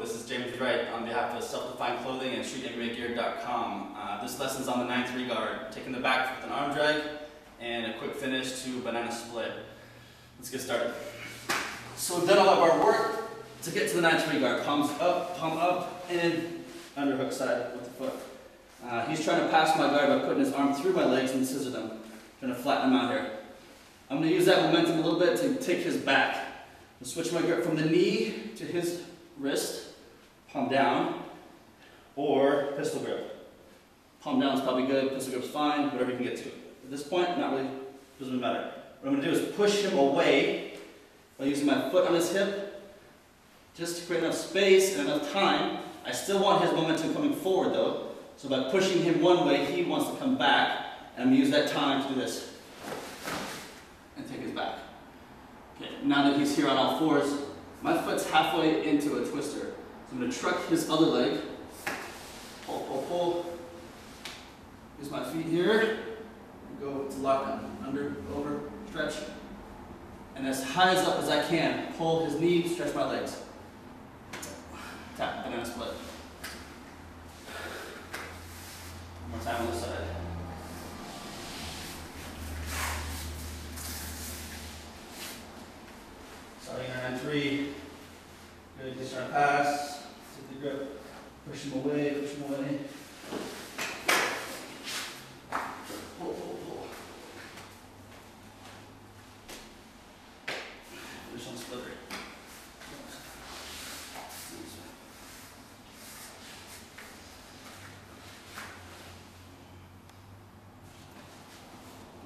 Hello, this is James Wright on behalf of Self Defined Clothing and StreetMMAGear.com. This lesson's on the 93 Guard, taking the back with an arm drag and a quick finish to Banana Split. Let's get started. So we've done all of our work to get to the 93 Guard. Palms up, palm up, and underhook side with the foot. He's trying to pass my guard by putting his arm through my legs and scissor them. Trying to flatten him out here. I'm going to use that momentum a little bit to take his back. I'll switch my grip from the knee to his wrist, palm down, or pistol grip. Palm down is probably good, pistol grip's fine, whatever you can get to. At this point, not really, doesn't matter. What I'm going to do is push him away by using my foot on his hip, just to create enough space and enough time. I still want his momentum coming forward though, so by pushing him one way, he wants to come back, and I'm going to use that time to do this, and take his back. Okay, now that he's here on all fours, my foot's halfway into a twister. So I'm going to truck his other leg. Pull, pull, pull. Use my feet here. Go to lockdown. Under, over, stretch. And as high as up as I can, pull his knee, stretch my legs. Tap, banana split. One more time on this side. Three. Good, he's trying to pass. Take the grip. Push him away, push him away. Pull, pull, pull. Finish on sliver.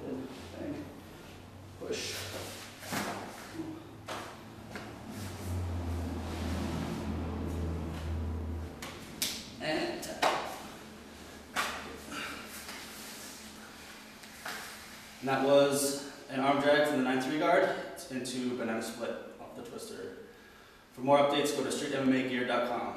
Good, bang. Push. And that was an arm drag from the 93 Guard into Banana Split off the twister. For more updates, go to StreetMMAGear.com.